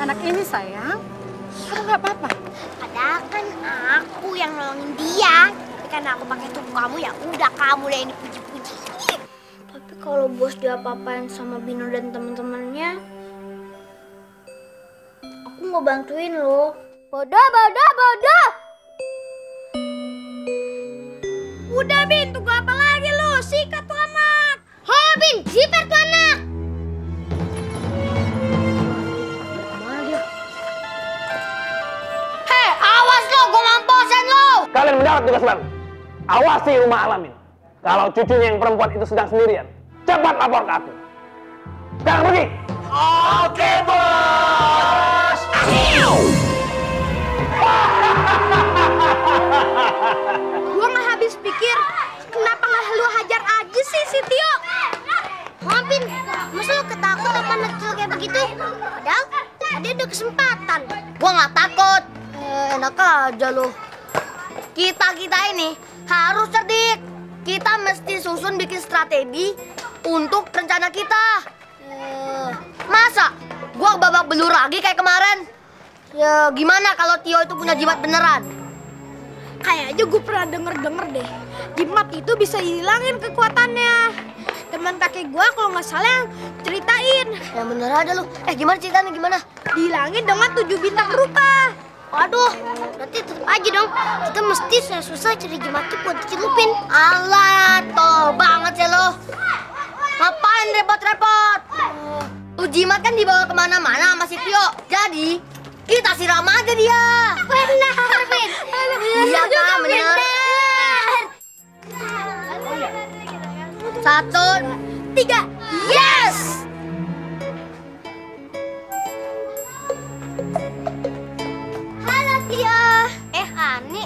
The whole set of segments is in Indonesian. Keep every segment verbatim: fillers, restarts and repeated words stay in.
anak ini, sayang. Kamu nggak apa-apa. Padahal kan aku yang nolongin dia. Tapi karena aku pakai tubuh kamu, ya udah kamu lah yang dipuji-puji. Tapi kalau bos diapa-apain sama Bino dan temen-temennya, aku mau bantuin lo. Bodoh, bodoh, bodoh. Udah, Bin, tunggu apa lagi lo? Sikat tuh anak. Ho, Bin, jiper tuh anak. Kalian mendapat tugas baru. Awasi rumah Alamin. Kalau cucunya yang perempuan itu sedang sendirian, cepat lapor ke aku. Sekarang pergi. Oke, bos. Gua nggak habis pikir, kenapa nggak lu hajar aja sih si Tio? Maafin, masa lu ketakut apa nekil kayak begitu? Padahal tadi ada kesempatan. Gua nggak takut. Eh, enak aja lu. Kita-kita ini harus cerdik. Kita mesti susun bikin strategi untuk rencana kita. Uh, masa gua babak belur lagi kayak kemarin? Ya, gimana kalau Tio itu punya jimat beneran? Kayaknya gue pernah denger-denger deh. Jimat itu bisa hilangin kekuatannya. Teman kakek gua kalau nggak salah ceritain. Ya bener ada lu. Eh gimana ceritanya gimana? Dihilangin dengan tujuh bintang rupa. Aduh, berarti tetep aja dong. Kita mesti susah-susah cari jimatnya buat dicelupin. Alah, toh banget sih lo. Ngapain repot-repot? Tuh jimat kan dibawa kemana-mana sama si Tio. Jadi, kita siram aja dia. Benar, Bin. Iya kan, benar. Satu, tiga. Yes! Iya. Eh, Ani,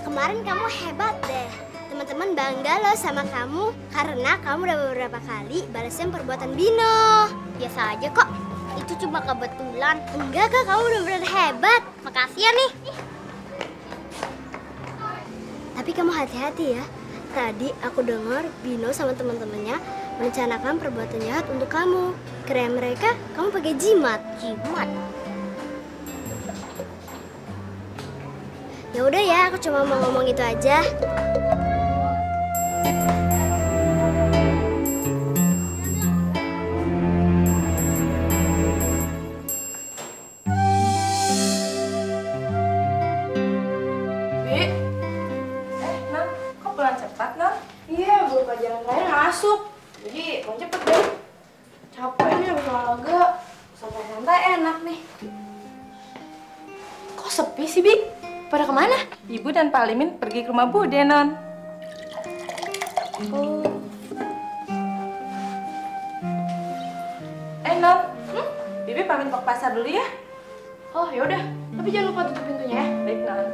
kemarin kamu hebat deh. Teman-teman bangga loh sama kamu karena kamu udah beberapa kali balesin perbuatan Bino. Biasa aja kok. Itu cuma kebetulan. Enggak, Kak, kamu benar-benar hebat. Makasih ya nih. Tapi kamu hati-hati ya. Tadi aku dengar Bino sama teman-temannya merencanakan perbuatan jahat untuk kamu. Keren mereka, kamu pakai jimat. Jimat. Ya udah ya, aku cuma mau ngomong itu aja. Bi, eh Nan, kok pulang cepat Nan? Iya, baru pelajaran lain masuk, jadi pulang cepet deh. Capek nih, habis olahraga, sampai santai enak nih. Kok sepi sih Bi? Pada kemana? Ibu dan Pak Limin pergi ke rumah Bude, Non. Oh. Eh, Non, hmm? Bibi pamit ke pasar dulu ya. Oh, yaudah. Tapi jangan lupa tutup pintunya ya. Baik, Non.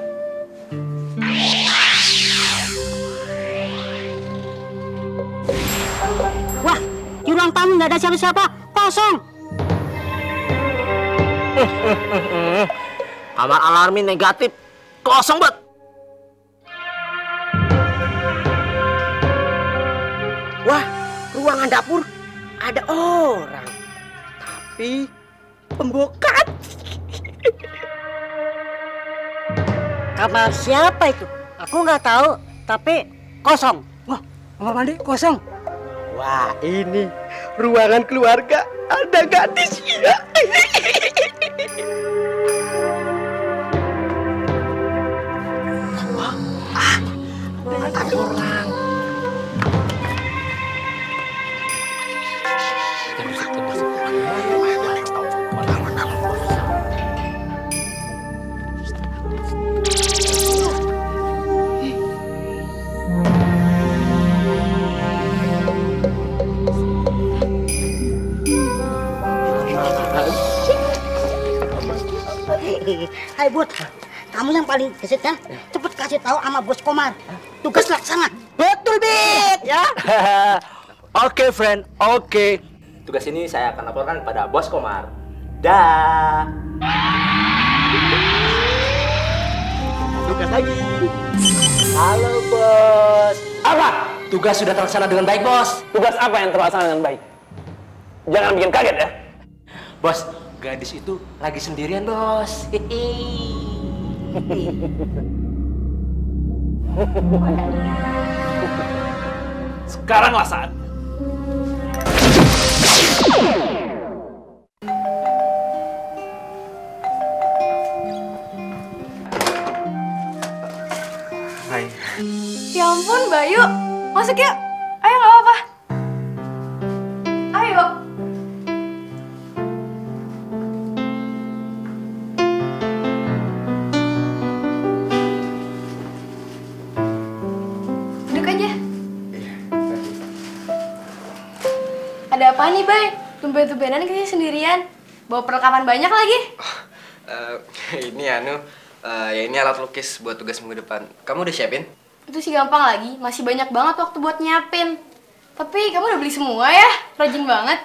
Wah, di ruang tamu nggak ada siapa-siapa. Kosong. Kamar Alamin negatif. Kosong banget. Wah, ruangan dapur ada orang, tapi pembokat. Kamar siapa itu? Aku nggak tahu, tapi kosong. Wah, kamar mandi kosong. Wah, ini ruangan keluarga ada gadis ya. Orang. Hai Bud, kamu yang paling gesit ya, cepet kasih tahu sama Bos Komar. Tugas laksana. Betul, Bit. Ya. Oke, okay, friend. Oke. Okay. Tugas ini saya akan laporkan kepada Bos Komar. Dah. Tugas lagi. Halo, Bos. Apa? Tugas sudah terlaksana dengan baik, Bos. Tugas apa yang terlaksana dengan baik? Jangan bikin kaget ya. Bos, Gadis itu lagi sendirian, Bos. Sekaranglah saat. Hai. Ya ampun, Bayu. Masuk yuk. Ayo, nggak apa-apa. Ayo. Duduk aja. Ada apa nih, Bay? Tumben-tumbenan kayaknya sendirian. Bawa perlengkapan banyak lagi. Oh, uh, ini anu. Uh, ya ini alat lukis buat tugas minggu depan. Kamu udah siapin? Itu sih gampang lagi, masih banyak banget waktu buat nyiapin. Tapi kamu udah beli semua ya? Rajin banget.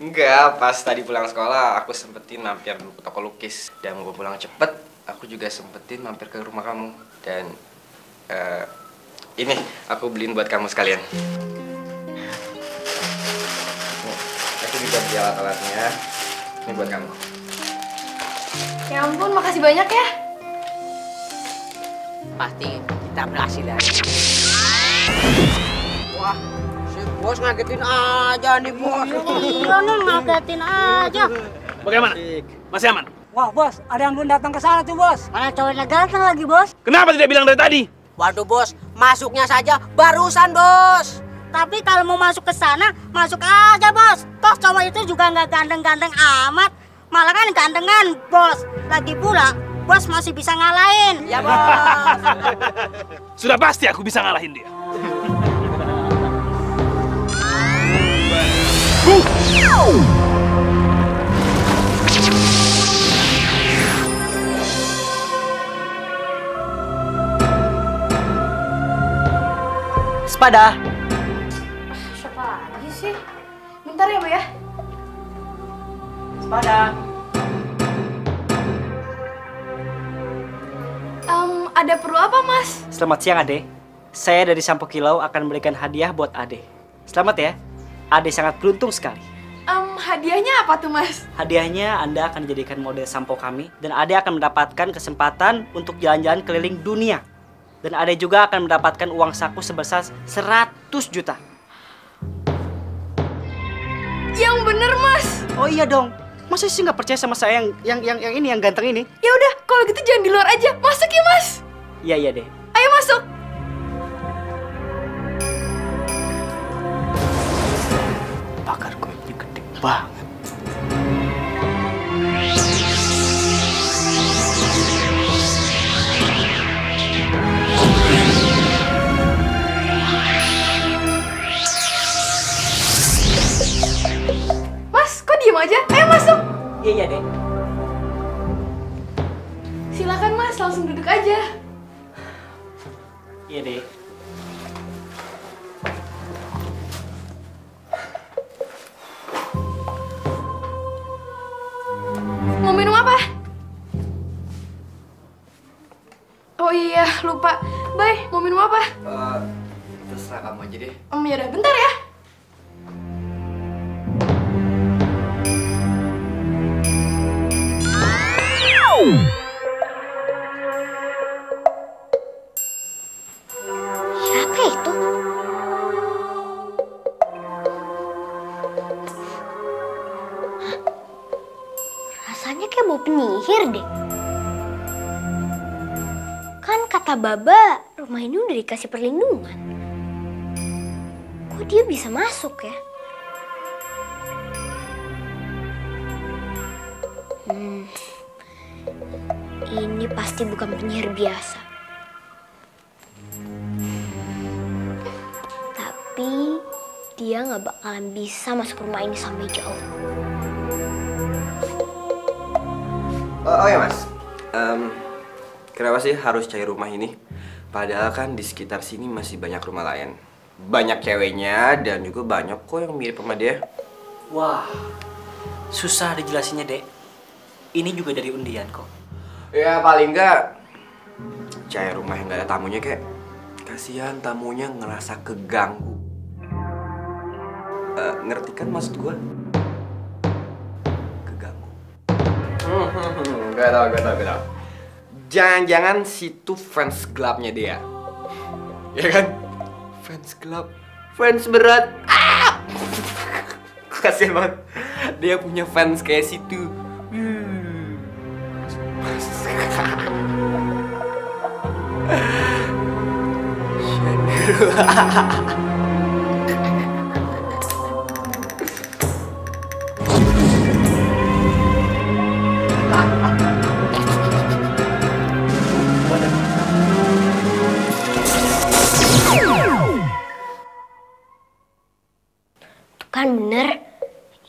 Enggak, pas tadi pulang sekolah aku sempetin mampir ke toko lukis. Dan mau pulang cepet, aku juga sempetin mampir ke rumah kamu. Dan uh, ini aku beliin buat kamu sekalian. Aku juga beli alat-alatnya. Ini buat kamu. Ya ampun, makasih banyak ya. Pasti kita berhasil ya. Wah, si bos ngagetin aja nih bos. Iya nih, ngagetin aja. Bagaimana? Masih aman? Wah bos, ada yang belum datang ke sana tuh bos. Mana cowoknya ganteng lagi bos. Kenapa tidak bilang dari tadi? Waduh bos, masuknya saja barusan bos. Tapi kalau mau masuk ke sana, masuk aja bos. Toh cowok itu juga nggak ganteng-ganteng amat. Malah kan gantengan, bos. Lagi pula, bos masih bisa ngalahin. Ya, bos. Sudah pasti aku bisa ngalahin dia. Sepada. Siapa lagi sih? Bentar ya, Bu ya. Sepada. Um, ada perlu apa, Mas? Selamat siang, Ade. Saya dari Sampo Kilau akan memberikan hadiah buat Ade. Selamat ya. Ade sangat beruntung sekali. Um, hadiahnya apa tuh, Mas? Hadiahnya Anda akan dijadikan model sampo kami. Dan Ade akan mendapatkan kesempatan untuk jalan-jalan keliling dunia. Dan Ade juga akan mendapatkan uang saku sebesar seratus juta. Yang bener, Mas. Oh iya dong. Masa sih nggak percaya sama saya yang, yang yang yang ini yang ganteng ini? Ya udah, kalau gitu jangan di luar aja. Masuk ya, Mas. Iya iya deh. Ayo masuk. Pakarku ini gede banget. Aja, ayo masuk. Iya iya deh. Silakan Mas, langsung duduk aja. Iya deh. Mau minum apa? Oh iya lupa, Bay mau minum apa? Uh, terserah kamu aja deh. Om um, ya udah, bentar ya. Siapa itu? Hah? Rasanya kayak mau penyihir deh. Kan kata Baba, rumah ini udah dikasih perlindungan. Kok dia bisa masuk ya? Hmm. Ini pasti bukan penyihir biasa. Tapi dia nggak bakalan bisa masuk rumah ini sampai jauh. Oh, oh ya Mas, um, kenapa sih harus cari rumah ini? Padahal kan di sekitar sini masih banyak rumah lain. Banyak ceweknya dan juga banyak kok yang mirip sama dia. Wah, susah dijelasinnya Dek. Ini juga dari undian kok. Ya paling enggak cahaya rumah yang nggak ada tamunya kek. Kasihan tamunya ngerasa keganggu. Uh, ngerti kan maksud gue? Keganggu. Gak tau, gak tau, gak tau. Jangan-jangan situ fans clubnya dia. Ya kan? Fans club, fans berat. Ah! Kasian banget. Dia punya fans kayak situ. Kan bener,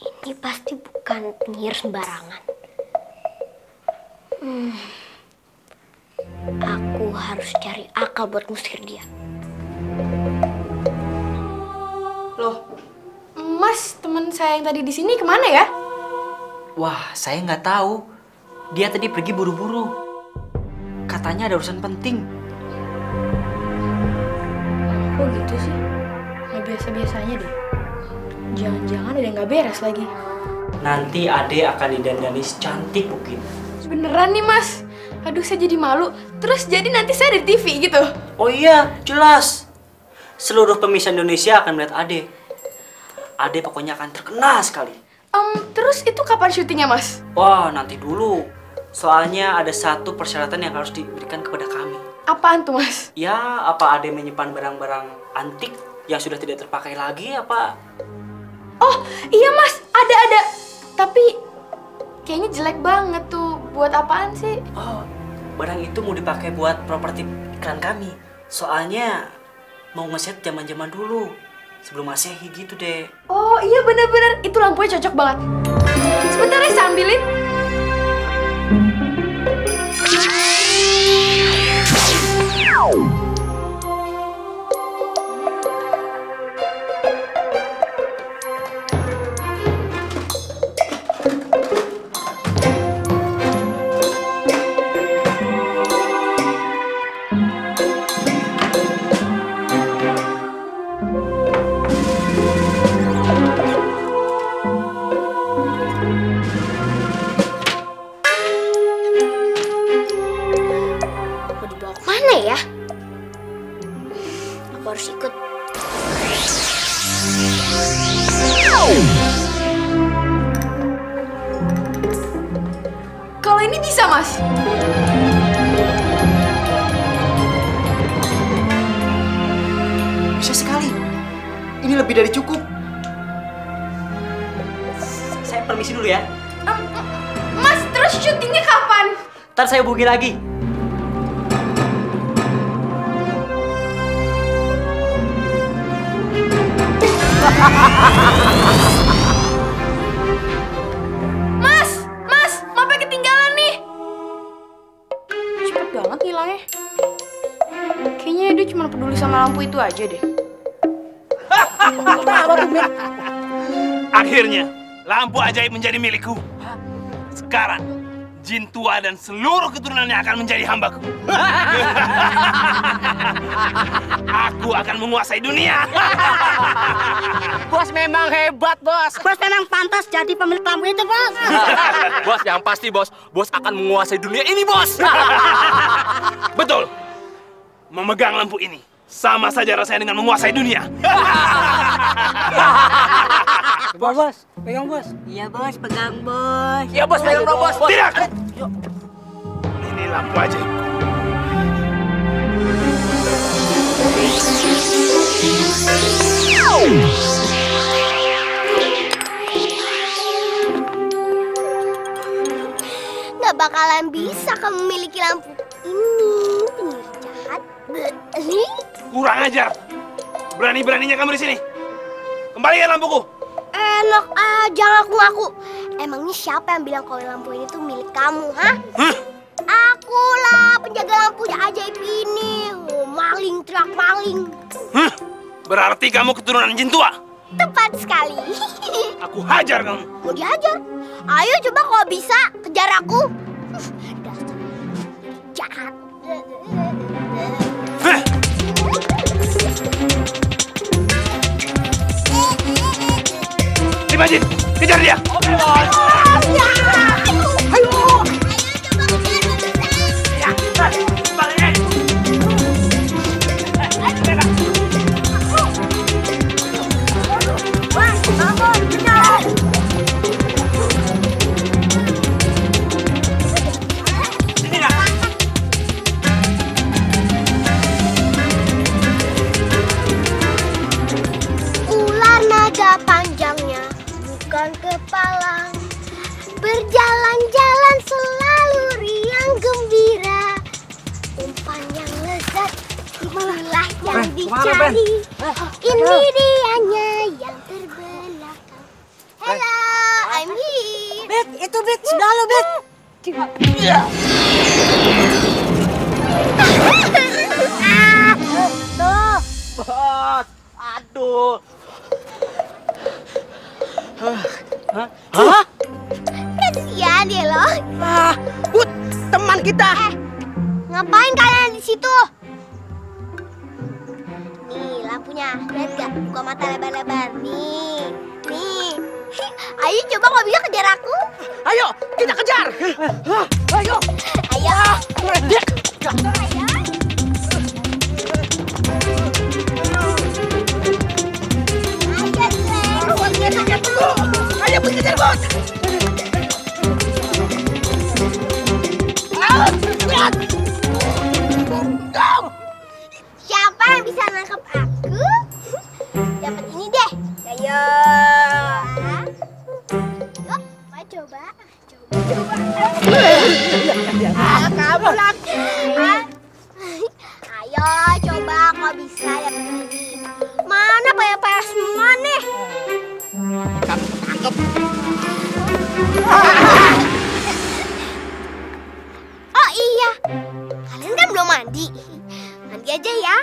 ini pasti bukan penyihir sembarangan. Hmm. Aku harus cari akal buat ngusir dia. Loh, Mas, teman saya yang tadi di sini kemana ya? Wah, saya nggak tahu. Dia tadi pergi buru-buru. Katanya ada urusan penting. Kok gitu sih? Nggak biasa-biasanya deh. Jangan-jangan ada yang gak beres lagi. Nanti Ade akan didandani secantik mungkin. Beneran nih, Mas. Aduh, saya jadi malu. Terus jadi nanti saya ada di T V gitu. Oh iya, jelas. Seluruh pemirsa Indonesia akan melihat Ade. Ade pokoknya akan terkenal sekali. Um, terus itu kapan syutingnya, Mas? Wah, nanti dulu. Soalnya ada satu persyaratan yang harus diberikan kepada kami. Apaan tuh, Mas? Ya, apa Ade menyimpan barang-barang antik yang sudah tidak terpakai lagi, apa? Oh iya Mas, ada-ada. Tapi kayaknya jelek banget tuh. Buat apaan sih? Oh, barang itu mau dipakai buat properti iklan kami. Soalnya mau ngeset zaman-zaman dulu. Sebelum masehi gitu deh. Oh iya bener-bener, itu lampunya cocok banget. Sebentar ya, saya ambilin. Ntar saya hubungi lagi. Mas! Mas! Mapnya ketinggalan nih! Cepet banget hilangnya. Kayaknya dia cuma peduli sama lampu itu aja deh. Akhirnya, lampu ajaib menjadi milikku. Sekarang jin tua dan seluruh keturunannya akan menjadi hambaku. Aku akan menguasai dunia. Bos memang hebat, bos. Bos memang pantas jadi pemilik lampu itu, bos. Bos, yang pasti, bos. Bos akan menguasai dunia ini, bos. Betul. Memegang lampu ini sama saja rasanya dengan menguasai dunia. Bos, bos, pegang bos. Iya bos, pegang bos. Iya bos, pegang bro, bos. Tidak. Aduh. Ini lampu aja. Nggak bakalan bisa kamu memiliki lampu ini. Penyihir jahat. Kurang ajar. Berani-beraninya kamu di sini. Kembalikan lampuku. Enak aja ngaku-ngaku. Emangnya siapa yang bilang kalau lampu ini tuh milik kamu, ha? Hah? Akulah penjaga lampu ajaib ini. Oh, maling, truk maling. Hah? Berarti kamu keturunan jin tua? Tepat sekali. Aku hajar kamu. Mau dihajar? Ayo coba kalau bisa, kejar aku. Dasar jahat. Hah? Majid, kejar dia. Oke, bos. Ayo. keren. Ini dianya yang terbelakang. Hello, I'm here. Bet, itu Bet, sudah lo Bet. Aduh, Bet, aduh. Hah? Hah? Kasihan dia loh. Ah, Bud, teman kita. Eh, ngapain kalian di situ? Nih lampunya, lihat gak? Buka mata lebar-lebar. Nih, nih. Ayo coba kalau bisa kejar aku. Ayo, kita kejar. Ayo, ayo. Ayo. Ayo buat kejar bos. Siapa yang bisa nangkep aku? Dapat ini deh. Ayo. Yop, coba, coba, coba. Ayo kamu lagi. Ayo coba kalau bisa dapat ini. Mana payah-payah semua nih? Kamu tangkep. Oh iya, kalian kan belum mandi. Mandi aja ya.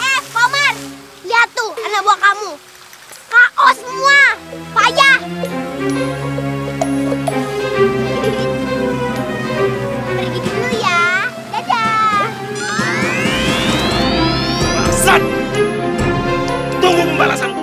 Eh, Paman, lihat tuh anak buah kamu. K O semua, payah. Pergi dulu ya, dadah. Bangsat, tunggu pembalasanku.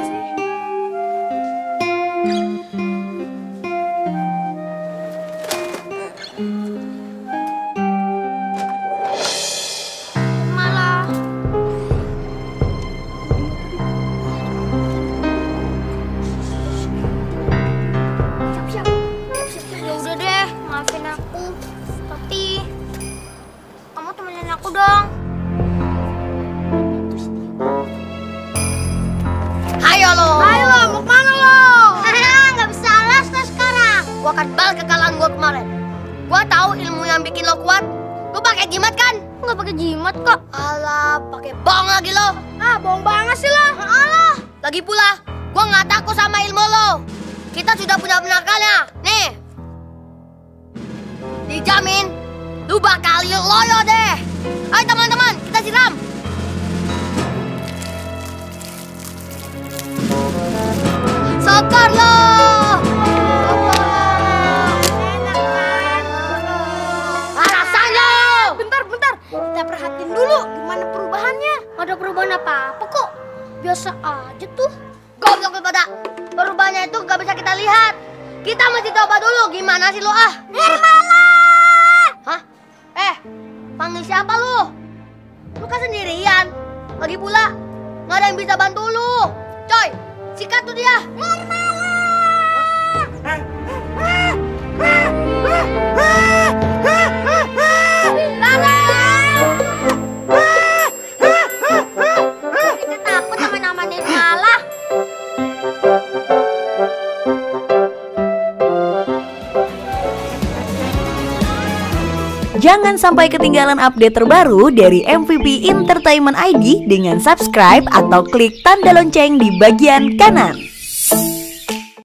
Jangan sampai ketinggalan update terbaru dari M V P Entertainment I D dengan subscribe atau klik tanda lonceng di bagian kanan.